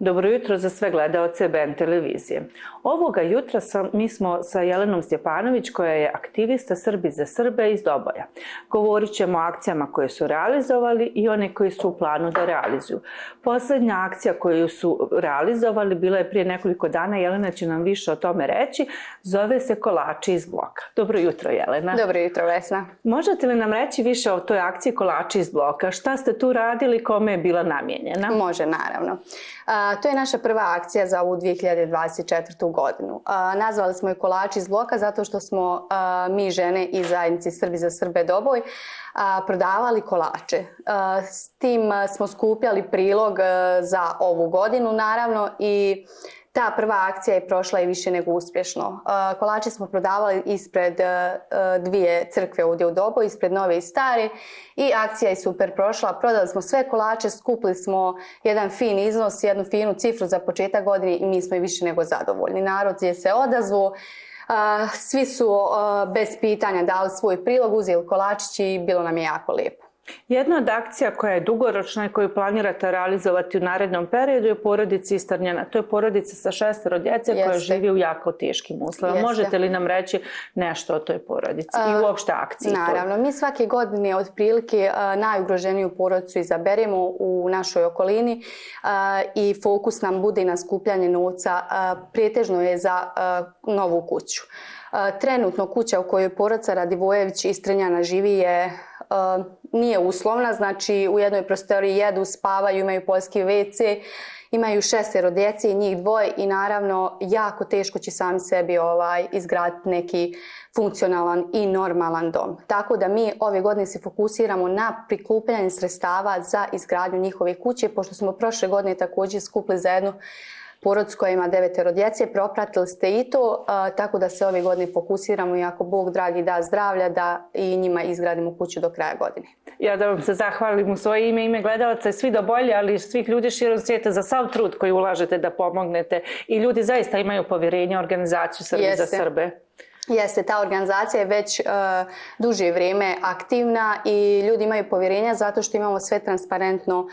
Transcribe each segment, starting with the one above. Dobro jutro za sve gledaoce BN Televizije. Ovoga jutra mi smo sa Jelenom Stjepanović, koja je aktivista Srbi za Srbe iz Doboja. Govorit ćemo o akcijama koje su realizovali i one koje su u planu da realizuju. Poslednja akcija koju su realizovali bila je prije nekoliko dana. Jelena će nam više o tome reći. Zove se Kolači iz Bloka. Dobro jutro, Jelena. Dobro jutro, Vesna. Možete li nam reći više o toj akciji Kolači iz Bloka? Šta ste tu radili, kome je bila namijenjena? Može, naravno. To je naša prva akcija za ovu 2024. godinu. Nazvali smo je Kolači iz Bloka zato što smo mi žene i zajednici Srbi za Srbe Doboj prodavali kolače. S tim smo skupljali prilog za ovu godinu, naravno, i ta prva akcija je prošla i više nego uspješno. Kolače smo prodavali ispred dvije crkve ovdje u Doboju, ispred Nove i Stare, i akcija je super prošla. Prodali smo sve kolače, skupili smo jedan fin iznos, jednu finu cifru za početak godine i mi smo i više nego zadovoljni. Narod je se odazvao, svi su bez pitanja dali svoj prilog, uzeli kolačići i bilo nam je jako lijepo. Jedna od akcija koja je dugoročna i koju planirate realizovati u narednom periodu je porodica iz Trnjana. To je porodica sa 6 djece koja živi u jako teškim uslovima. Možete li nam reći nešto o toj porodici i uopšte akciji? Naravno, mi svake godine otprilike najugroženiju porodicu izaberemo u našoj okolini i fokus nam bude na skupljanje novca. Pretežno je za novu kuću. Trenutno kuća u kojoj porodica Radivojević iz Trnjana živi je nije uslovna, znači u jednoj prostoriji jedu, spavaju, imaju poljski WC, imaju 6 djece i njih 2 i naravno jako teško će sami sebi izgraditi neki funkcionalan i normalan dom. Tako da mi ove godine se fokusiramo na prikupljanje sredstava za izgradnju njihove kuće, pošto smo prošle godine također skupili za jednu porodicu koja ima 9 djece, propratili ste i to, tako da se ove godine fokusiramo i ako Bog dragi da zdravlja, da i njima izgradimo kuću do kraja godine. Ja da vam se zahvalim u svoje ime, ime gledalaca, svi Dobolje, ali i svih ljudi širom svijeta za sav trud koji ulažete da pomognete, i ljudi zaista imaju povjerenje u organizaciju Srbi za Srbe. Jeste, ta organizacija je već duže vrijeme aktivna i ljudi imaju povjerenja zato što imamo sve transparentno,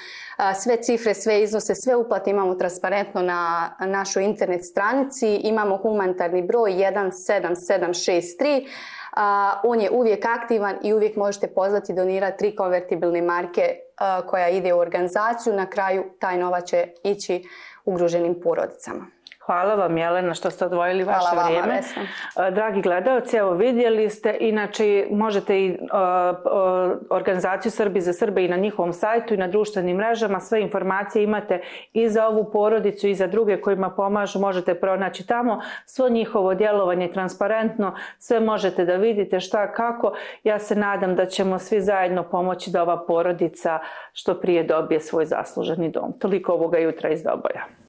sve cifre, sve iznose, sve uplate imamo transparentno na našoj internet stranici. Imamo humanitarni broj 17763. On je uvijek aktivan i uvijek možete pozvati i donirati 3 konvertibilne marke koja ide u organizaciju. Na kraju taj novac će ići ugroženim porodicama. Hvala vam, Jelena, što ste odvojili vaše vrijeme. Dragi gledalci, evo vidjeli ste, inače možete i organizaciju Srbi za Srbe i na njihovom sajtu i na društvenim mrežama, sve informacije imate i za ovu porodicu i za druge kojima pomažu, možete pronaći tamo, svo njihovo djelovanje transparentno, sve možete da vidite šta, kako. Ja se nadam da ćemo svi zajedno pomoći da ova porodica što prije dobije svoj zasluženi dom. Toliko ovoga jutra iz Doboja.